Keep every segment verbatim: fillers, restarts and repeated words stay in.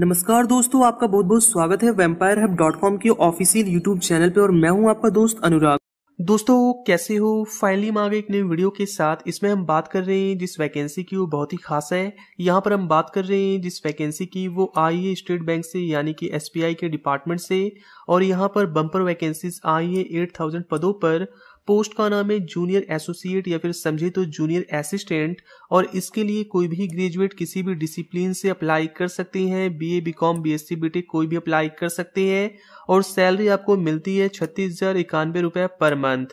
नमस्कार दोस्तों, आपका बहुत बहुत स्वागत है वैम्पायर हब डॉट कॉम के ऑफिशियल यूट्यूब चैनल पे और मैं हूं आपका दोस्त अनुराग। दोस्तों कैसे हो, फाइनली हम आ गए एक नई वीडियो के साथ। इसमें हम बात कर रहे हैं जिस वैकेंसी की, वो बहुत ही खास है। यहाँ पर हम बात कर रहे हैं जिस वैकेंसी की, वो आई है स्टेट बैंक से, यानी कि एस बी आई के डिपार्टमेंट से। और यहाँ पर बम्पर वैकेंसीज आई है एट थाउजेंड पदों पर। पोस्ट का नाम है जूनियर एसोसिएट या फिर समझे तो जूनियर असिस्टेंट। और इसके लिए कोई भी ग्रेजुएट किसी भी डिसिप्लिन से अप्लाई कर सकते हैं। बीए, बीकॉम, बीएससी, बीटेक कोई भी अप्लाई कर सकते हैं। और सैलरी आपको मिलती है छत्तीस हजार इक्यानवे रुपए पर मंथ।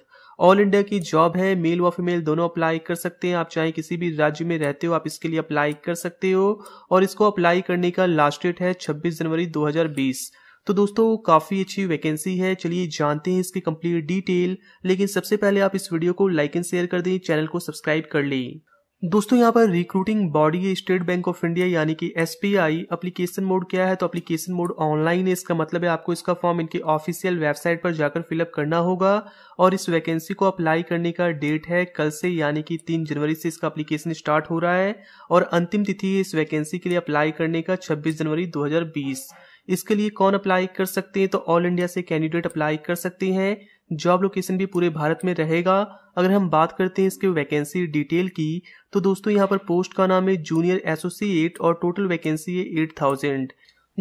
ऑल इंडिया की जॉब है, मेल व फीमेल दोनों अप्लाई कर सकते हैं। आप चाहे किसी भी राज्य में रहते हो, आप इसके लिए अप्लाई कर सकते हो। और इसको अप्लाई करने का लास्ट डेट है छब्बीस जनवरी दो हजार बीस। तो दोस्तों काफी अच्छी वैकेंसी है, चलिए जानते हैं इसकी कंप्लीट डिटेल। लेकिन सबसे पहले आप इस वीडियो को लाइक एंड शेयर कर दें, चैनल को सब्सक्राइब कर लें। दोस्तों यहाँ पर रिक्रूटिंग बॉडी है स्टेट बैंक ऑफ इंडिया यानी कि S B I. Application mode क्या है, तो एप्लीकेशन मोड ऑनलाइन है। इसका मतलब है आपको इसका फॉर्म इनके ऑफिशियल वेबसाइट पर जाकर फिलअप करना होगा। और इस वैकेंसी को अप्लाई करने का डेट है कल से, यानी कि तीन जनवरी से इसका एप्लीकेशन स्टार्ट हो रहा है। और अंतिम तिथि है इस वैकेंसी के लिए अप्लाई करने का छब्बीस जनवरी दो हजार बीस। इसके लिए कौन अप्लाई कर सकते हैं, तो ऑल इंडिया से कैंडिडेट अप्लाई कर सकते हैं। जॉब लोकेशन भी पूरे भारत में रहेगा। अगर हम बात करते हैं इसके वैकेंसी डिटेल की, तो दोस्तों यहाँ पर पोस्ट का नाम है जूनियर एसोसिएट और टोटल वैकेंसी है एट थाउजेंड।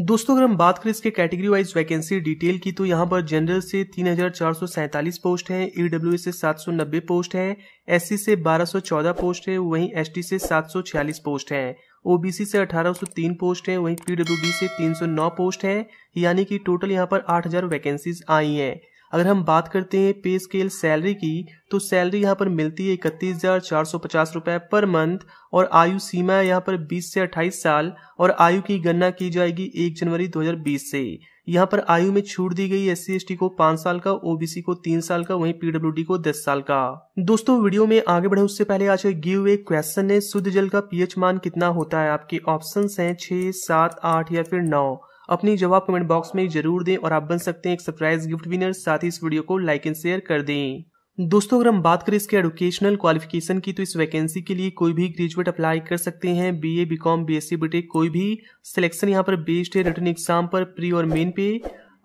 दोस्तों अगर हम बात करें इसके कैटेगरी वाइज वैकेंसी डिटेल की, तो यहाँ पर जनरल से तीन हजार चार सौ सैंतालीस पोस्ट है, ईडब्ल्यू से सात सौ नब्बे पोस्ट है, एस सी से बारह सौ चौदह पोस्ट है, वहीं एस टी से सात सौ छियालीस पोस्ट है, ओबीसी से अठारह सौ तीन पोस्ट है, वहीं पीडब्ल्यूडी से तीन सौ नौ पोस्ट है। यानी कि टोटल यहाँ पर आठ हजार वैकेंसीज आई हैं। अगर हम बात करते हैं पे स्केल सैलरी की, तो सैलरी यहाँ पर मिलती है इकतीस हजार चार सौ पचास रुपए पर मंथ। और आयु सीमा है यहाँ पर बीस से अट्ठाईस साल। और आयु की गणना की जाएगी एक जनवरी दो हजार बीस से। यहाँ पर आयु में छूट दी गई एस सी एस टी को पांच साल का, ओबीसी को तीन साल का, वहीं पीडब्ल्यूडी को दस साल का। दोस्तों वीडियो में आगे बढ़े उससे पहले आज गिव अवे क्वेश्चन है, शुद्ध जल का पीएच मान कितना होता है। आपके ऑप्शंस हैं छह, सात, आठ या फिर नौ। अपनी जवाब कमेंट बॉक्स में जरूर दें और आप बन सकते हैं एक सरप्राइज गिफ्ट विनर। साथ ही इस वीडियो को लाइक एंड शेयर कर दें। दोस्तों अगर हम बात करें इसके एजुकेशनल क्वालिफिकेशन की, तो इस वैकेंसी के लिए कोई भी ग्रेजुएट अप्लाई कर सकते हैं। बीए, बीकॉम, बीएससी, बीटेक कोई भी। सिलेक्शन यहाँ पर बेस्ड है रिटन एग्जाम पर, प्री और मेन पे।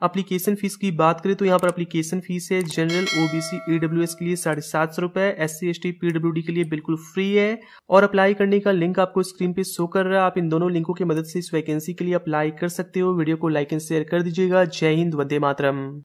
एप्लीकेशन फीस की बात करें, तो यहाँ पर एप्लीकेशन फीस है जनरल, ओबीसी, ईडब्ल्यूएस के लिए साढ़े सात सौ रुपए, S C S T, PWD के लिए बिल्कुल फ्री है। और अप्लाई करने का लिंक आपको स्क्रीन पे शो कर रहा है। आप इन दोनों लिंकों की मदद से इस वैकेंसी के लिए अप्लाई कर सकते हो। वीडियो को लाइक एंड शेयर कर दीजिएगा। जय हिंद, वंदे मातरम।